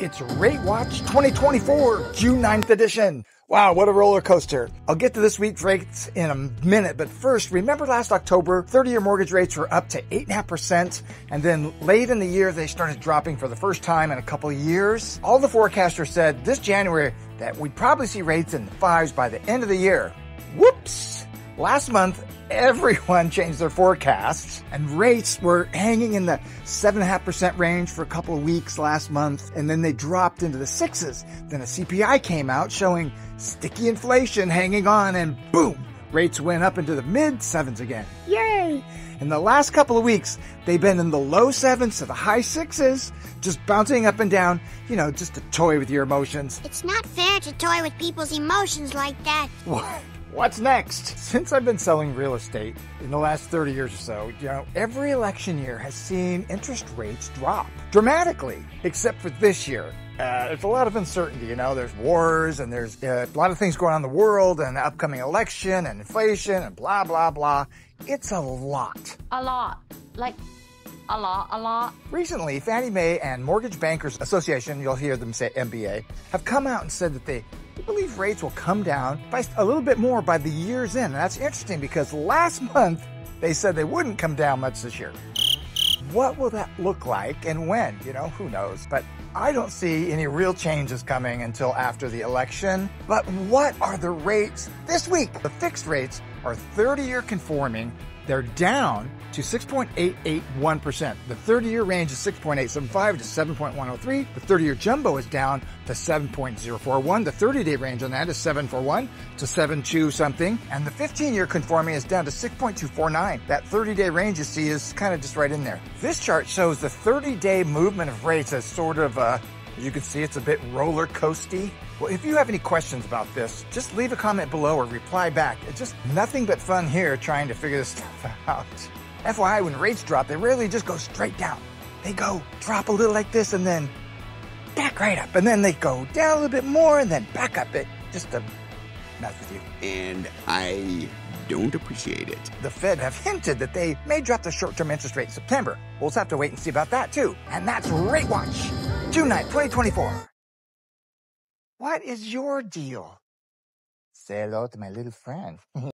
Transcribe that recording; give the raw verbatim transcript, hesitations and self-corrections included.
It's RateWatch twenty twenty-four June ninth edition. Wow, what a roller coaster. I'll get to this week's rates in a minute, but first, remember last October, thirty-year mortgage rates were up to eight point five percent, and then late in the year, they started dropping for the first time in a couple of years. All the forecasters said this January that we'd probably see rates in the fives by the end of the year. Whoops! Last month, everyone changed their forecasts, and rates were hanging in the seven point five percent range for a couple of weeks last month, and then they dropped into the sixes. Then a C P I came out showing sticky inflation hanging on, and boom, rates went up into the mid-sevens again. Yay! In the last couple of weeks, they've been in the low sevens to the high sixes, just bouncing up and down, you know, just to toy with your emotions. It's not fair to toy with people's emotions like that. What? What's next? Since I've been selling real estate in the last thirty years or so, you know, every election year has seen interest rates drop dramatically, except for this year. Uh, there's a lot of uncertainty, you know, there's wars and there's uh, a lot of things going on in the world and the upcoming election and inflation and blah, blah, blah. It's a lot. A lot. Like... A lot, a lot. Recently, Fannie Mae and Mortgage Bankers Association, you'll hear them say M B A, have come out and said that they believe rates will come down by a little bit more by the year's end. And that's interesting because last month, they said they wouldn't come down much this year. What will that look like and when? You know, who knows? But I don't see any real changes coming until after the election. But what are the rates this week? The fixed rates are thirty-year conforming. They're down to six point eight eight one percent. The thirty-year range is six point eight seven five to seven point one oh three. The thirty-year jumbo is down to seven point oh four one. The thirty-day range on that is seven forty-one to seven two something. And the fifteen-year conforming is down to six point two four nine. That thirty-day range you see is kind of just right in there. This chart shows the thirty-day movement of rates as sort of a, as you can see, it's a bit roller coasty. Well, if you have any questions about this, just leave a comment below or reply back. It's just nothing but fun here trying to figure this stuff out. F Y I, when rates drop, they rarely just go straight down. They go drop a little like this and then back right up. And then they go down a little bit more and then back up. It just to mess with you. And I don't appreciate it. The Fed have hinted that they may drop the short-term interest rate in September. We'll just have to wait and see about that too. And that's RateWatch. June ninth, twenty twenty-four. What is your deal? Say hello to my little friend.